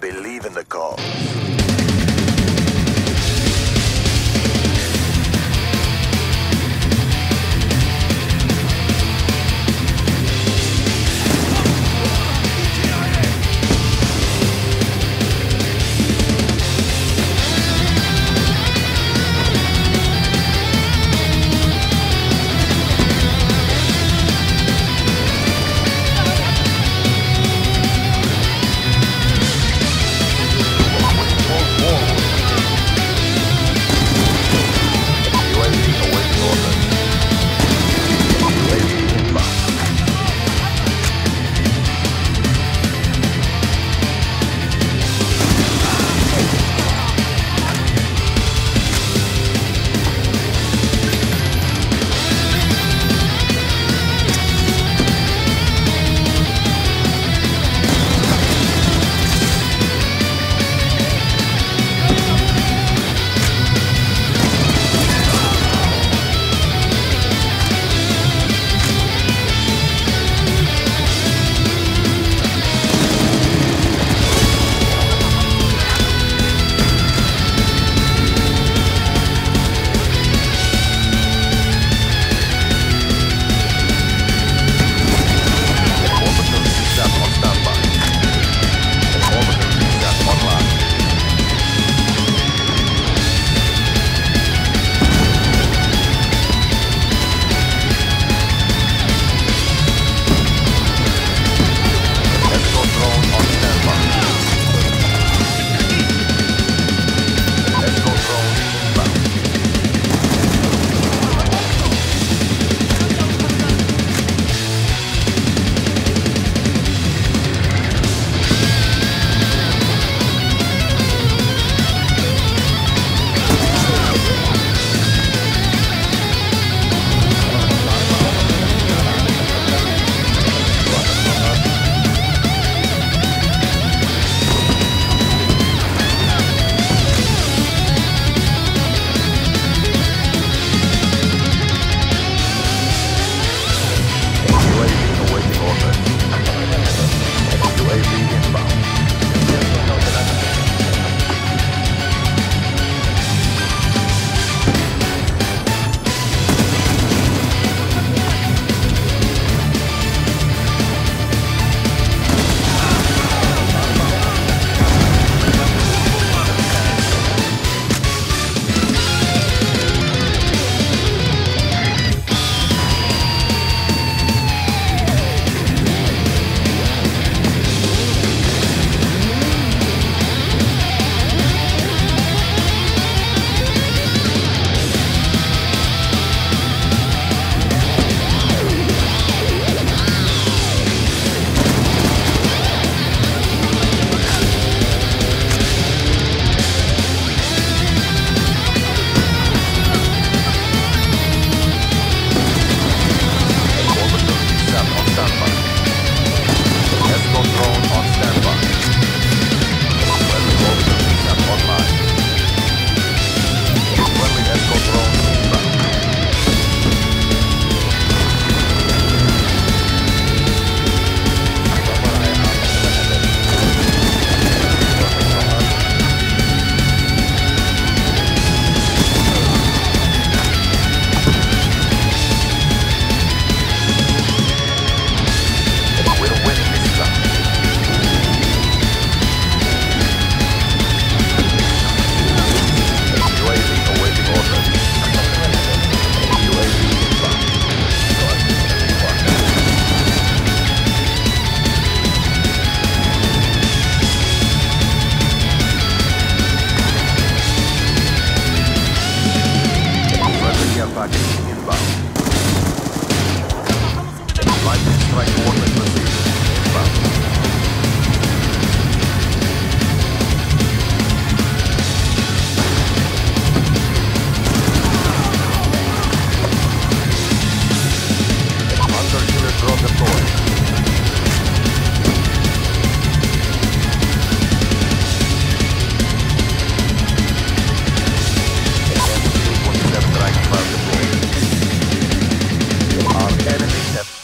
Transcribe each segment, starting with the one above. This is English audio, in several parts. Believe in the call.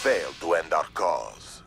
Failed to end our cause.